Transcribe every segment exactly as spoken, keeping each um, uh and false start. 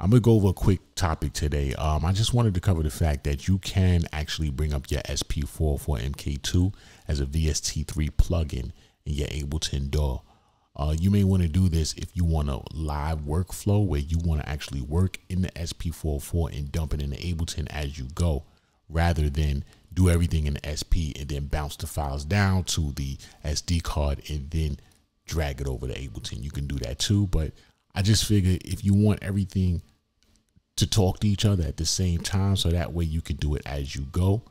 I'm gonna go over a quick topic today. Um, I just wanted to cover the fact that you can actually bring up your S P four oh four M K two as a V S T three plugin in your Ableton D A W. Uh, you may want to do this if you want a live workflow where you want to actually work in the S P four oh four and dump it into Ableton as you go, rather than do everything in the S P and then bounce the files down to the S D card and then drag it over to Ableton. You can do that too, but I just figured if you want everything to talk to each other at the same time, so that way you can do it as you go,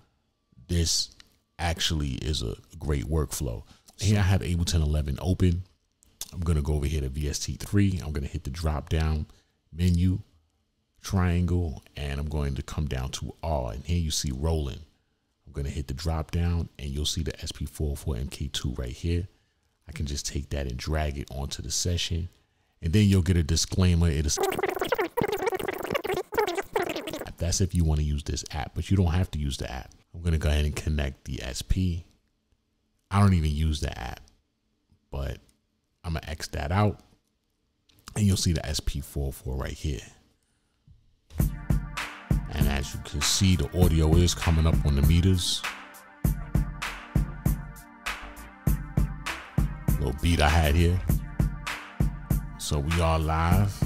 this actually is a great workflow. Here I have Ableton eleven open. I'm going to go over here to V S T three. I'm going to hit the drop down menu, triangle, and I'm going to come down to R. And here you see rolling. I'm going to hit the drop down and you'll see the S P four oh four M K two right here. I can just take that and drag it onto the session. And then you'll get a disclaimer. It is that's if you want to use this app, but you don't have to use the app. I'm going to go ahead and connect the S P. I don't even use the app, but I'm gonna X that out and you'll see the S P four oh four right here. And as you can see, the audio is coming up on the meters. Little beat I had here. So we are live.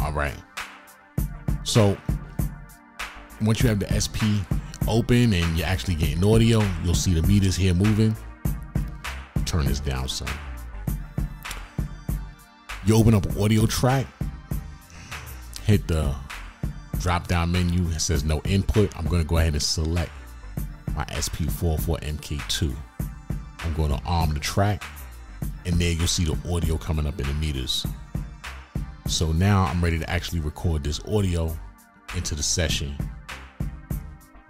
All right. So once you have the S P open and you're actually getting audio, you'll see the meters here moving. Turn this down some. You open up an audio track, hit the drop down menu. It says no input. I'm going to go ahead and select my S P four oh four M K two. I'm going to arm the track and there you'll see the audio coming up in the meters. So now I'm ready to actually record this audio into the session.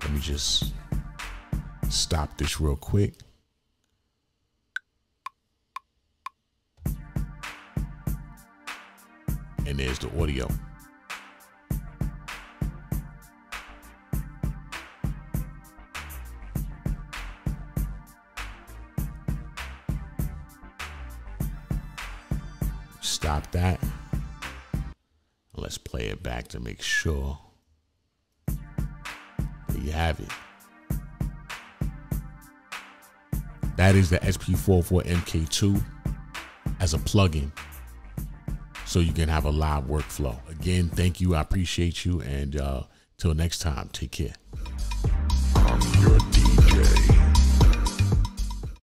Let me just stop this real quick. And there's the audio. Stop that. Let's play it back to make sure. You have it. That is the S P four oh four M K two as a plugin, so you can have a live workflow. Again, thank you. I appreciate you, and uh, till next time, take care.